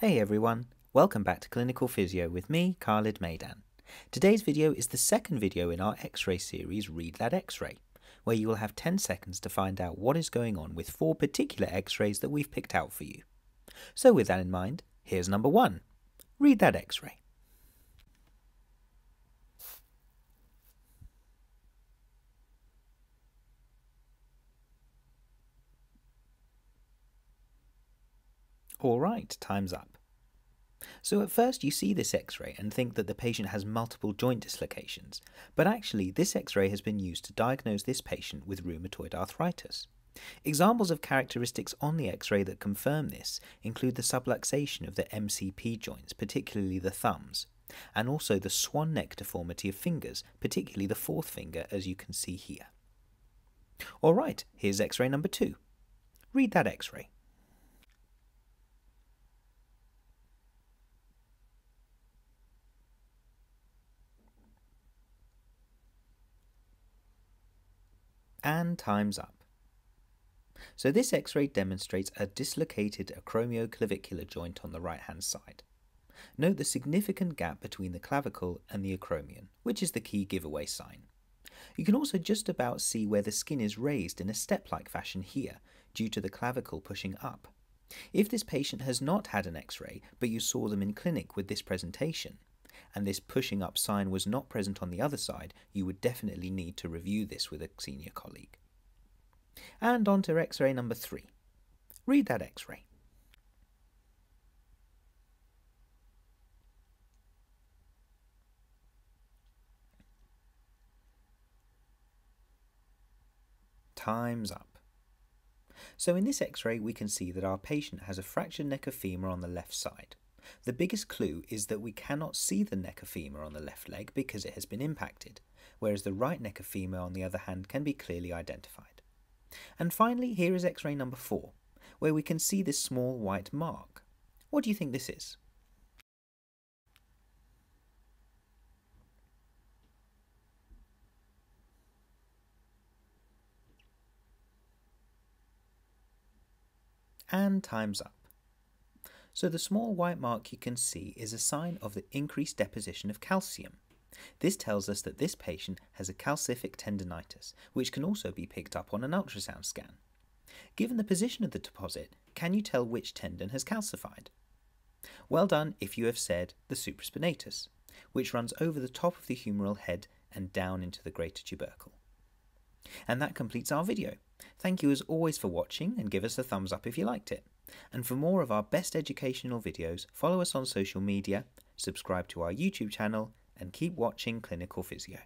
Hey everyone, welcome back to Clinical Physio with me, Khalid Maidan. Today's video is the second video in our X-ray series, Read That X-ray, where you will have 10 seconds to find out what is going on with 4 particular X-rays that we've picked out for you. So with that in mind, here's number 1, Read That X-ray. Alright, time's up. So at first you see this X-ray and think that the patient has multiple joint dislocations, but actually this X-ray has been used to diagnose this patient with rheumatoid arthritis. Examples of characteristics on the X-ray that confirm this include the subluxation of the MCP joints, particularly the thumbs, and also the swan neck deformity of fingers, particularly the fourth finger, as you can see here. Alright, here's X-ray number 2. Read that X-ray. And time's up. So this X-ray demonstrates a dislocated acromioclavicular joint on the right-hand side. Note the significant gap between the clavicle and the acromion, which is the key giveaway sign. You can also just about see where the skin is raised in a step-like fashion here, due to the clavicle pushing up. If this patient has not had an X-ray, but you saw them in clinic with this presentation, and this pushing up sign was not present on the other side, you would definitely need to review this with a senior colleague. And on to X-ray number 3. Read that X-ray. Time's up. So in this X-ray we can see that our patient has a fractured neck of femur on the left side. The biggest clue is that we cannot see the neck of femur on the left leg because it has been impacted, whereas the right neck of femur on the other hand can be clearly identified. And finally, here is X-ray number 4, where we can see this small white mark. What do you think this is? And time's up. So the small white mark you can see is a sign of the increased deposition of calcium. This tells us that this patient has a calcific tendinitis, which can also be picked up on an ultrasound scan. Given the position of the deposit, can you tell which tendon has calcified? Well done if you have said the supraspinatus, which runs over the top of the humeral head and down into the greater tubercle. And that completes our video. Thank you as always for watching, and give us a thumbs up if you liked it. And for more of our best educational videos, follow us on social media, subscribe to our YouTube channel, and keep watching Clinical Physio.